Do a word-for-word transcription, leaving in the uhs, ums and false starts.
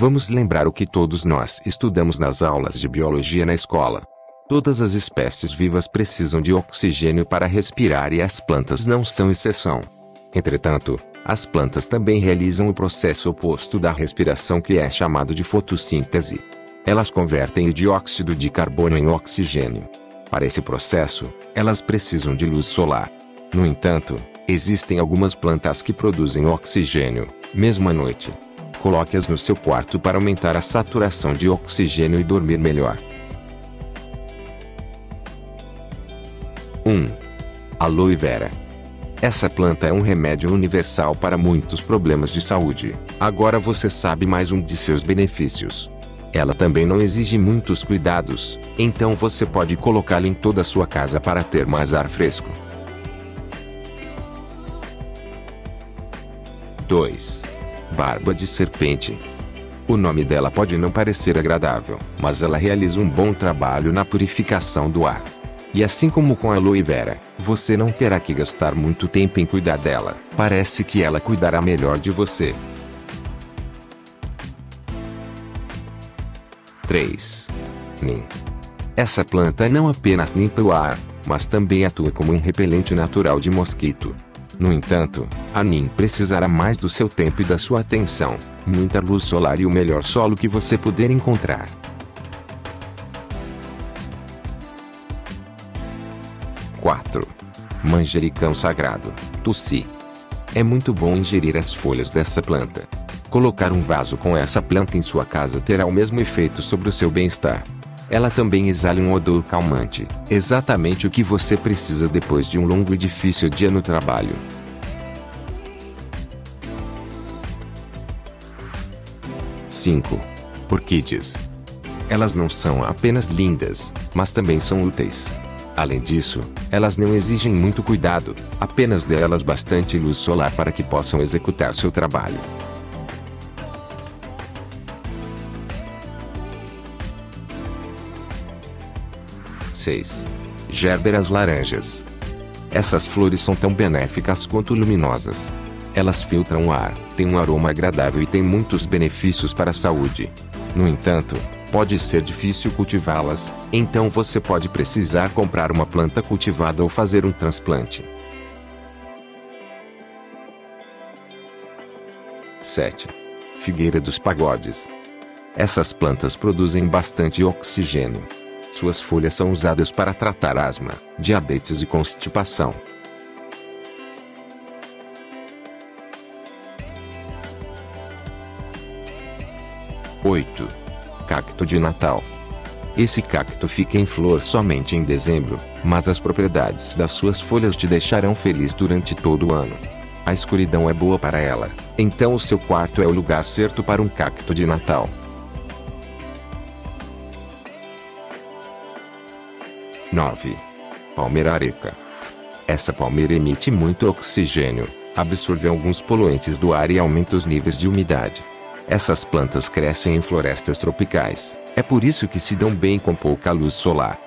Vamos lembrar o que todos nós estudamos nas aulas de biologia na escola. Todas as espécies vivas precisam de oxigênio para respirar e as plantas não são exceção. Entretanto, as plantas também realizam o processo oposto da respiração, que é chamado de fotossíntese. Elas convertem o dióxido de carbono em oxigênio. Para esse processo, elas precisam de luz solar. No entanto, existem algumas plantas que produzem oxigênio, mesmo à noite. Coloque-as no seu quarto para aumentar a saturação de oxigênio e dormir melhor. um. Aloe Vera. Essa planta é um remédio universal para muitos problemas de saúde. Agora você sabe mais um de seus benefícios. Ela também não exige muitos cuidados, então você pode colocá-la em toda a sua casa para ter mais ar fresco. dois. Barba-de-Serpente. O nome dela pode não parecer agradável, mas ela realiza um bom trabalho na purificação do ar. E assim como com a Aloe Vera, você não terá que gastar muito tempo em cuidar dela. Parece que ela cuidará melhor de você. três. Nim. Essa planta não apenas limpa o ar, mas também atua como um repelente natural de mosquito. No entanto, a Nim precisará mais do seu tempo e da sua atenção, muita luz solar e o melhor solo que você puder encontrar. quatro. Manjericão Sagrado, Tulsi. É muito bom ingerir as folhas dessa planta. Colocar um vaso com essa planta em sua casa terá o mesmo efeito sobre o seu bem-estar. Ela também exala um odor calmante, exatamente o que você precisa depois de um longo e difícil dia no trabalho. cinco. Orquídeas. Elas não são apenas lindas, mas também são úteis. Além disso, elas não exigem muito cuidado, apenas dê a elas bastante luz solar para que possam executar seu trabalho. seis. Gérberas laranjas. Essas flores são tão benéficas quanto luminosas. Elas filtram o ar, têm um aroma agradável e têm muitos benefícios para a saúde. No entanto, pode ser difícil cultivá-las, então você pode precisar comprar uma planta cultivada ou fazer um transplante. sete. Figueira dos pagodes. Essas plantas produzem bastante oxigênio. Suas folhas são usadas para tratar asma, diabetes e constipação. oito. Cacto de Natal. Esse cacto fica em flor somente em dezembro, mas as propriedades das suas folhas te deixarão feliz durante todo o ano. A escuridão é boa para ela, então o seu quarto é o lugar certo para um cacto de Natal. nove. Palmeira areca. Essa palmeira emite muito oxigênio, absorve alguns poluentes do ar e aumenta os níveis de umidade. Essas plantas crescem em florestas tropicais, é por isso que se dão bem com pouca luz solar.